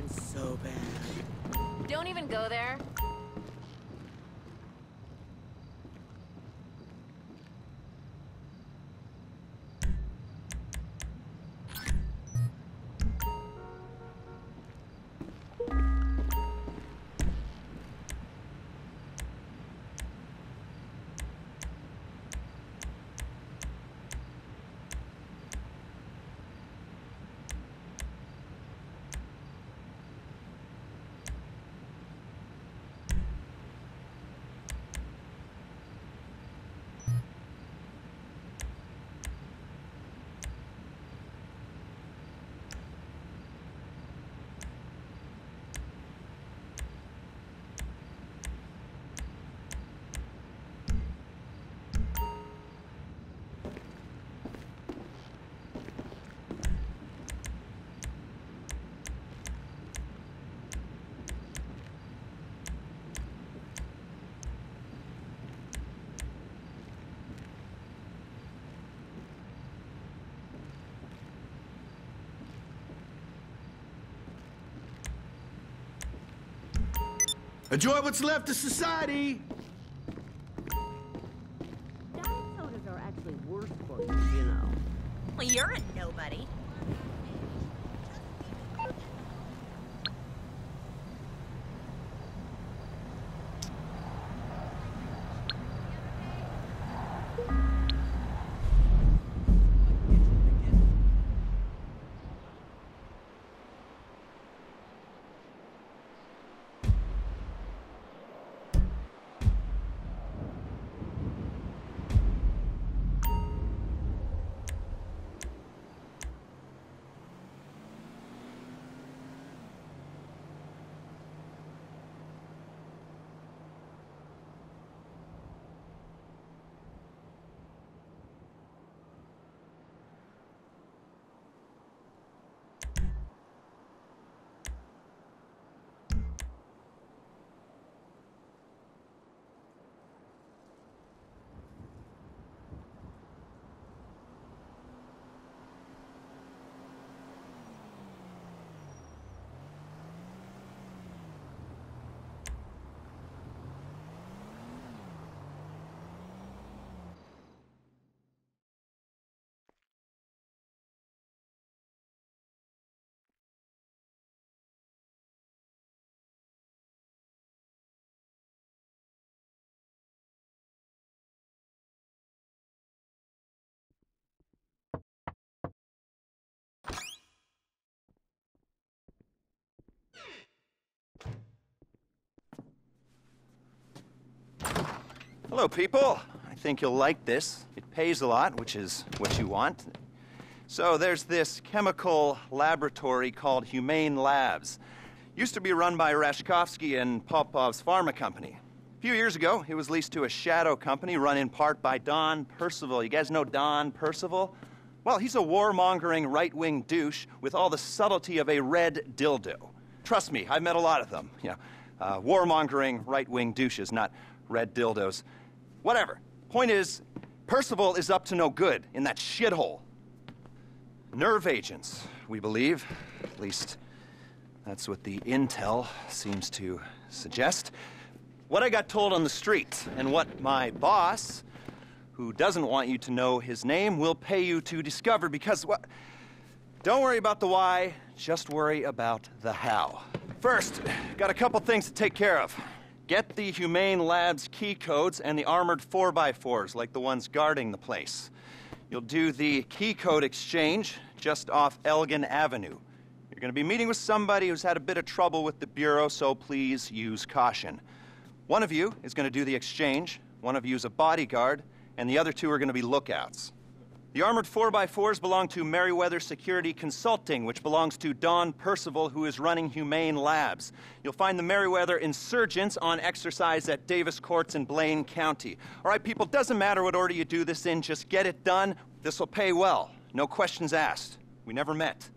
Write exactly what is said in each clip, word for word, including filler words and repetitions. and so bad. Don't even go there. Enjoy what's left of society! Diet sodas are actually worse for you, you know. Well, you're a nobody. Hello, people. I think you'll like this. It pays a lot, which is what you want. So there's this chemical laboratory called Humane Labs. Used to be run by Rashkovsky and Popov's Pharma Company. A few years ago, it was leased to a shadow company run in part by Don Percival. You guys know Don Percival? Well, he's a warmongering right-wing douche with all the subtlety of a red dildo. Trust me, I've met a lot of them. You know, uh, warmongering right-wing douches, not red dildos. Whatever. Point is, Percival is up to no good in that shithole. Nerve agents, we believe. At least that's what the intel seems to suggest. What I got told on the street, and what my boss, who doesn't want you to know his name, will pay you to discover, because, well, don't worry about the why, just worry about the how. First, got a couple things to take care of. Get the Humane Labs key codes and the armored four by fours, like the ones guarding the place. You'll do the key code exchange just off Elgin Avenue. You're gonna be meeting with somebody who's had a bit of trouble with the Bureau, so please use caution. One of you is gonna do the exchange, one of you is a bodyguard, and the other two are gonna be lookouts. The armored four by fours belong to Meriwether Security Consulting, which belongs to Don Percival, who is running Humane Labs. You'll find the Meriwether insurgents on exercise at Davis Courts in Blaine County. All right, people, doesn't matter what order you do this in, just get it done. This will pay well. No questions asked. We never met.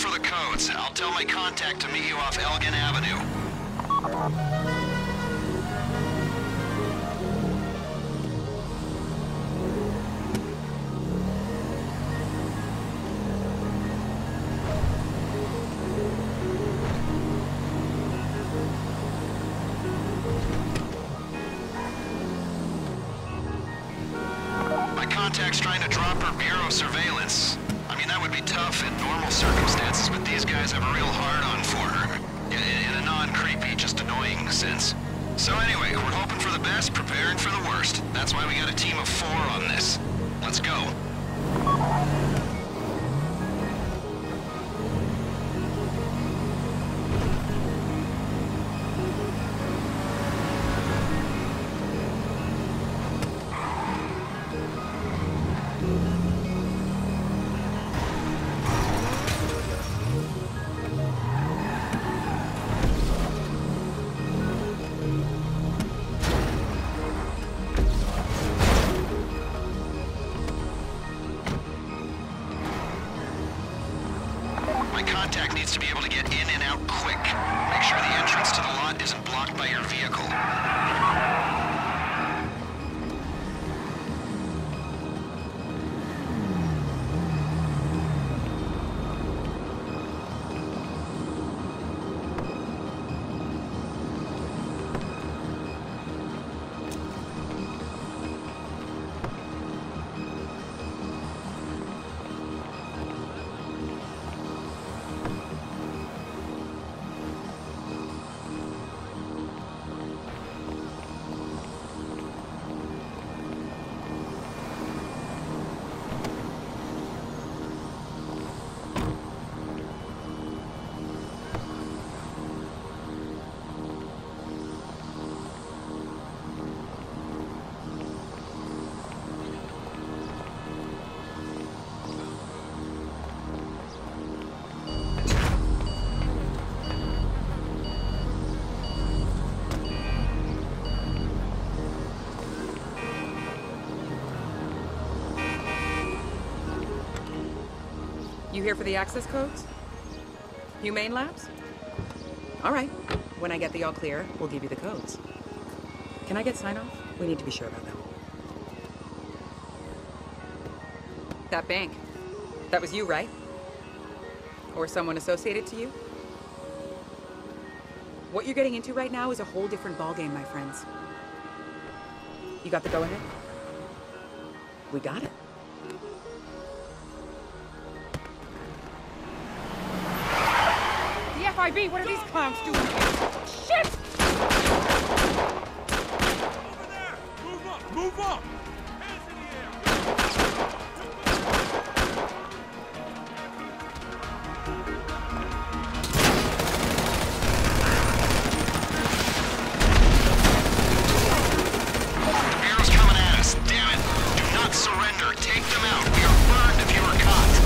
for the codes. I'll tell my contact to meet you off Elgin Avenue. Contact's trying to drop her bureau surveillance. I mean, that would be tough in normal circumstances, but these guys have a real hard-on for her. In a non-creepy, just annoying sense. So anyway, we're hoping for the best, preparing for the worst. That's why we got a team of four on this. Let's go. To be able to get in and out quick. Make sure the entrance to the lot isn't blocked by your vehicle. You here for the access codes? Humane Labs? All right. When I get the all clear, we'll give you the codes. Can I get sign-off? We need to be sure about that. That bank. That was you, right? Or someone associated to you? What you're getting into right now is a whole different ballgame, my friends. You got the go-ahead? We got it. F I B, what are these clowns doing here? Shit! Over there! Move up! Move up! Hands in the air! The Bureau's coming at us, damn it! Do not surrender! Take them out! We are burned if you are caught!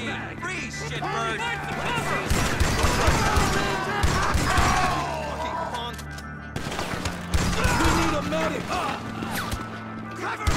Freeze, shitbird! We need a medic! Cover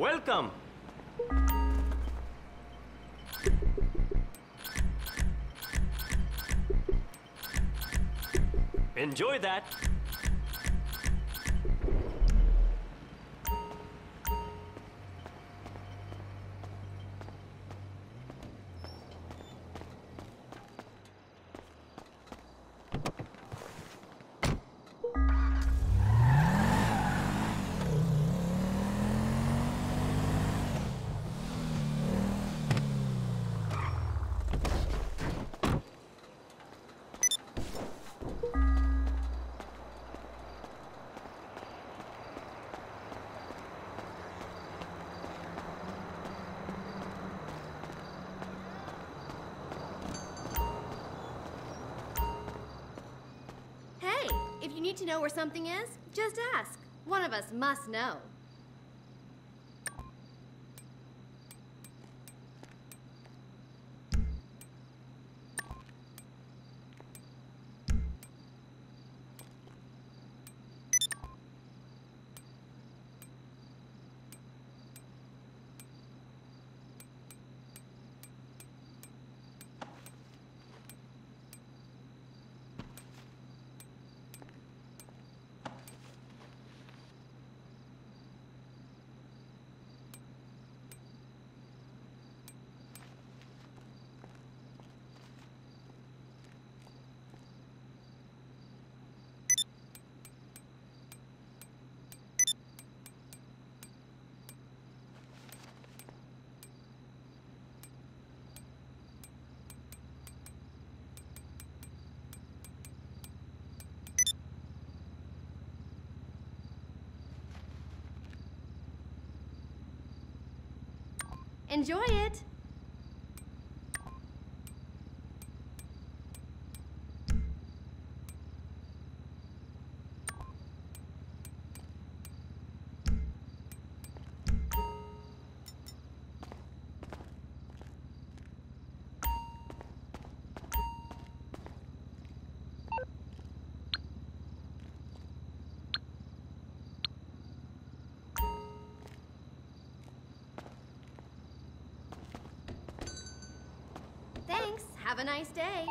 Welcome. Enjoy that. Need to know where something is? Just ask. One of us must know. Enjoy it! Have a nice day.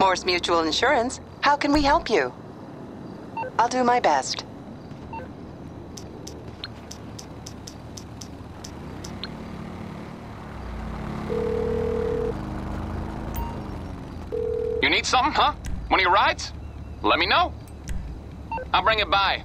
Morse Mutual Insurance, how can we help you? I'll do my best. You need something, huh? One of your rides? Let me know. I'll bring it by.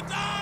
gonna die!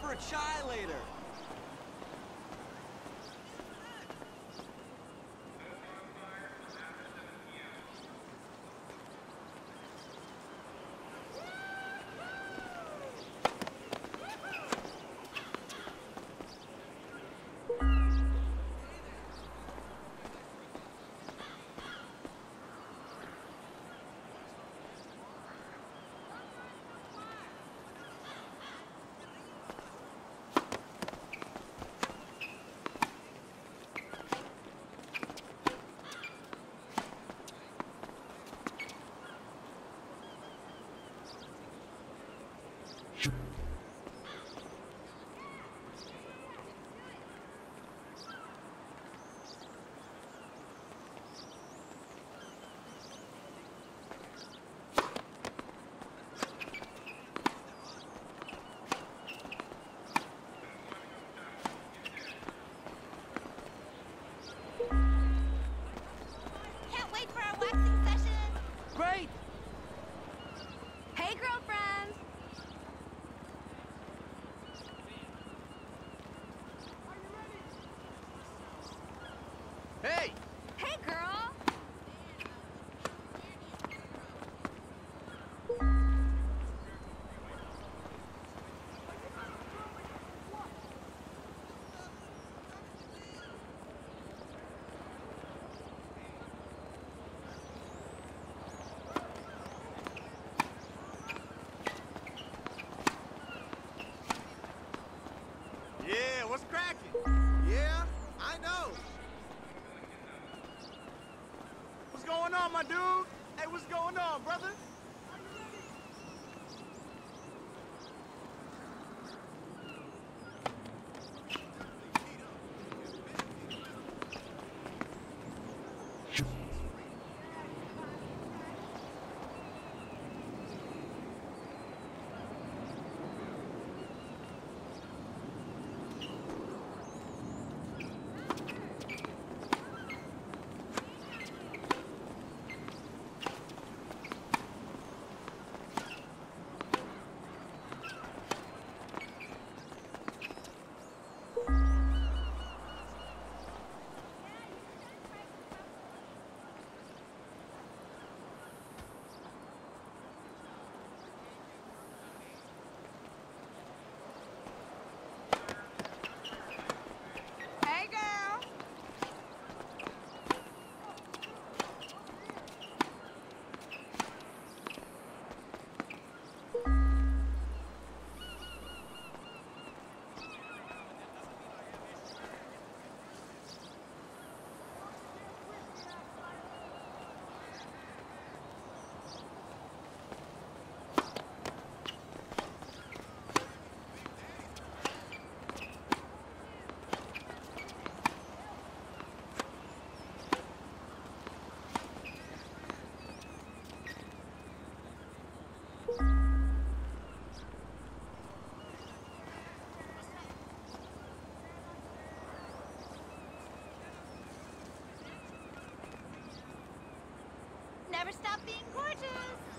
For a chai later. on, my dude? Hey, what's going on, brother? Never stop being gorgeous!